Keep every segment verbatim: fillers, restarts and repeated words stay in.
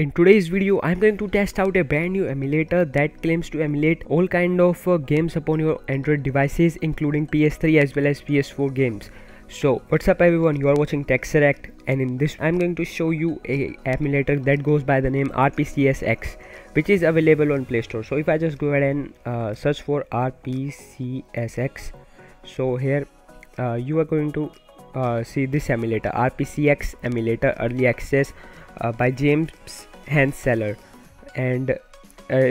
In today's video, I am going to test out a brand new emulator that claims to emulate all kind of uh, games upon your Android devices, including P S three as well as P S four games. So what's up everyone, you are watching TechXeract, and in this I am going to show you a emulator that goes by the name R P C S X, which is available on Play Store. So if I just go ahead and uh, search for R P C S X, so here uh, you are going to uh, see this emulator, R P C X emulator early access uh, by James Hand Seller. And uh,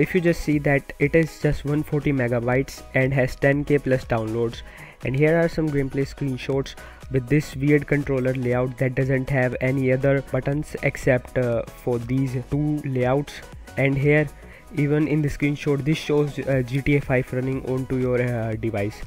if you just see that it is just one hundred forty megabytes and has ten K plus downloads. And here are some gameplay screenshots with this weird controller layout that doesn't have any other buttons except uh, for these two layouts. And here, even in the screenshot, this shows uh, G T A five running onto your uh, device.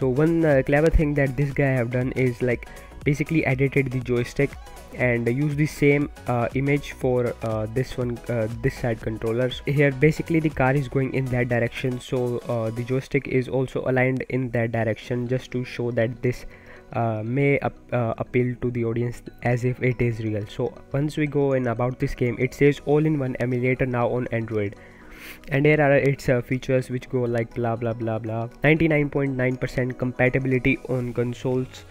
So one uh, clever thing that this guy have done is like basically edited the joystick and use the same uh, image for uh, this one, uh, this side controllers. Here basically the car is going in that direction, so uh, the joystick is also aligned in that direction, just to show that this uh, may ap uh, appeal to the audience as if it is real. So once we go in about this game, it says all-in-one emulator now on Android, and here are its uh, features which go like blah blah blah blah. Ninety-nine point nine percent compatibility on consoles,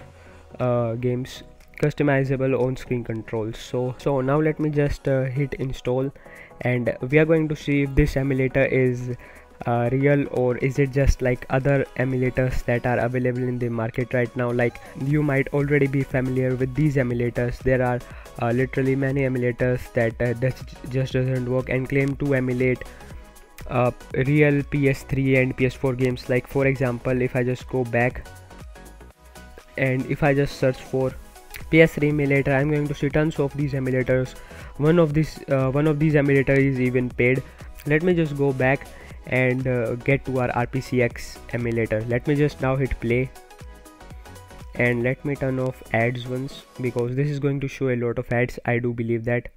uh, games, customizable on-screen controls. So so now let me just uh, hit install, and we are going to see if this emulator is uh, real, or is it just like other emulators that are available in the market right now. Like, you might already be familiar with these emulators. There are uh, literally many emulators that uh, that just doesn't work and claim to emulate uh, real P S three and P S four games. Like, for example, if I just go back and if I just search for P S three emulator, I'm going to see tons of these emulators. One of these uh, one of these emulators is even paid. Let me just go back and uh, get to our R P C X emulator. Let me just now hit play, and let me turn off ads once, because this is going to show a lot of ads, I do believe that.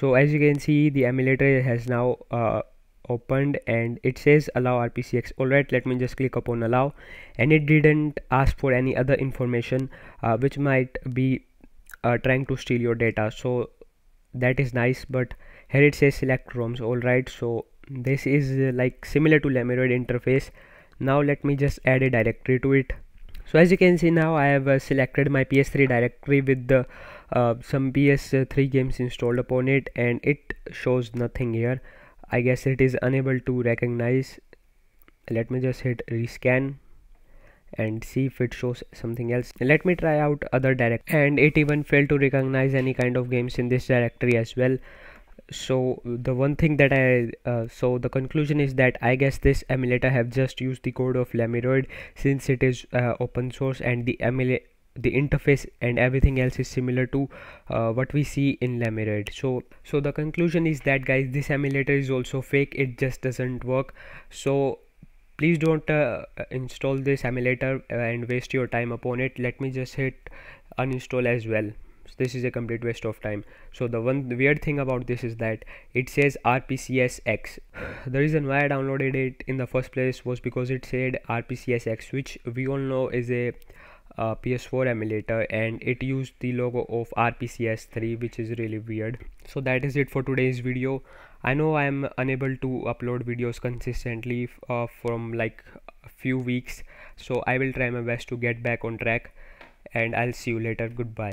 So as you can see, the emulator has now uh, opened, and it says allow R P C X. Alright, let me just click upon allow, and it didn't ask for any other information uh, which might be uh, trying to steal your data, so that is nice. But here it says select ROMs. Alright, so this is uh, like similar to Lemuroid interface. Now let me just add a directory to it. So as you can see, now I have uh, selected my P S three directory with the uh, some P S three games installed upon it, and it shows nothing here. I guess it is unable to recognize. Let me just hit rescan and see if it shows something else. Let me try out other directory, and it even failed to recognize any kind of games in this directory as well. So the one thing that I uh, so the conclusion is that I guess this emulator have just used the code of Lemuroid, since it is uh, open source, and the emulator, the interface and everything else is similar to uh, what we see in Lemuroid. So so the conclusion is that, guys, this emulator is also fake. It just doesn't work. So please don't uh, install this emulator and waste your time upon it. Let me just hit uninstall as well. So this is a complete waste of time. So the one weird thing about this is that it says R P C S X. The reason why I downloaded it in the first place was because it said R P C S X, which we all know is a Uh, P S four emulator, and it used the logo of R P C S three, which is really weird. So that is it for today's video. I know I am unable to upload videos consistently uh, from like a few weeks, so I will try my best to get back on track, and I'll see you later. Goodbye.